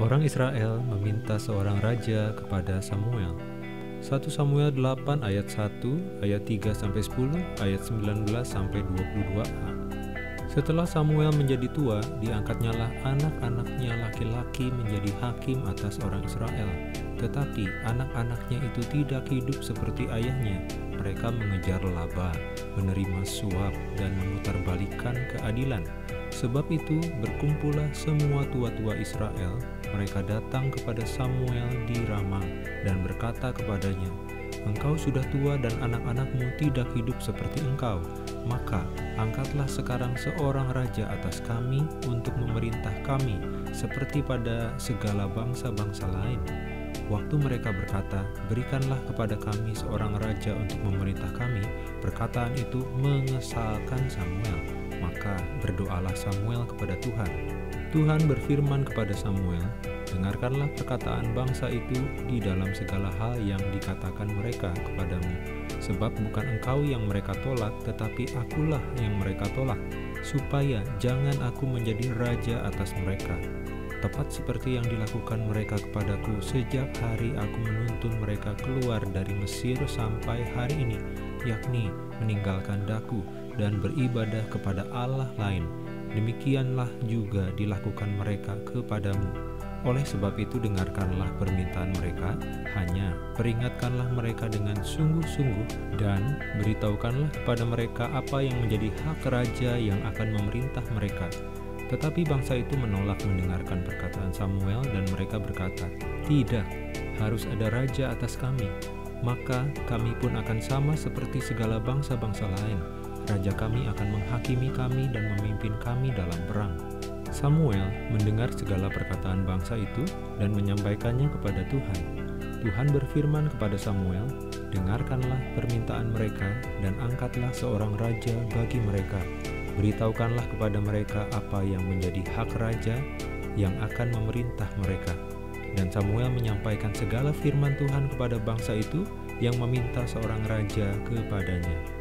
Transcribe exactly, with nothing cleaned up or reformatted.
Orang Israel meminta seorang raja kepada Samuel. satu Samuel delapan ayat satu, ayat tiga sampai sepuluh, ayat sembilan belas sampai dua puluh dua a. Setelah Samuel menjadi tua, diangkatnyalah anak-anaknya laki-laki menjadi hakim atas orang Israel. Tetapi anak-anaknya itu tidak hidup seperti ayahnya. Mereka mengejar laba, menerima suap, dan memutarbalikkan keadilan. Sebab itu berkumpullah semua tua-tua Israel, mereka datang kepada Samuel di Rama dan berkata kepadanya, "Engkau sudah tua dan anak-anakmu tidak hidup seperti engkau, maka angkatlah sekarang seorang raja atas kami untuk memerintah kami seperti pada segala bangsa-bangsa lain." Waktu mereka berkata, "Berikanlah kepada kami seorang raja untuk memerintah kami," perkataan itu mengesalkan Samuel. Maka berdoalah Samuel kepada Tuhan. Tuhan berfirman kepada Samuel, "Dengarkanlah perkataan bangsa itu di dalam segala hal yang dikatakan mereka kepadamu. Sebab bukan engkau yang mereka tolak, tetapi akulah yang mereka tolak, supaya jangan aku menjadi raja atas mereka. Tepat seperti yang dilakukan mereka kepadaku sejak hari aku menuntun mereka keluar dari Mesir sampai hari ini, yakni meninggalkan daku dan beribadah kepada Allah lain. Demikianlah juga dilakukan mereka kepadamu. Oleh sebab itu dengarkanlah permintaan mereka, hanya peringatkanlah mereka dengan sungguh-sungguh dan beritahukanlah kepada mereka apa yang menjadi hak raja yang akan memerintah mereka." Tetapi bangsa itu menolak mendengarkan perkataan Samuel dan mereka berkata, "Tidak, harus ada raja atas kami. Maka kami pun akan sama seperti segala bangsa-bangsa lain. Raja kami akan menghakimi kami dan memimpin kami dalam perang." Samuel mendengar segala perkataan bangsa itu dan menyampaikannya kepada Tuhan. Tuhan berfirman kepada Samuel, "Dengarkanlah permintaan mereka dan angkatlah seorang raja bagi mereka. Beritahukanlah kepada mereka apa yang menjadi hak raja yang akan memerintah mereka." Dan Samuel menyampaikan segala firman Tuhan kepada bangsa itu yang meminta seorang raja kepadanya.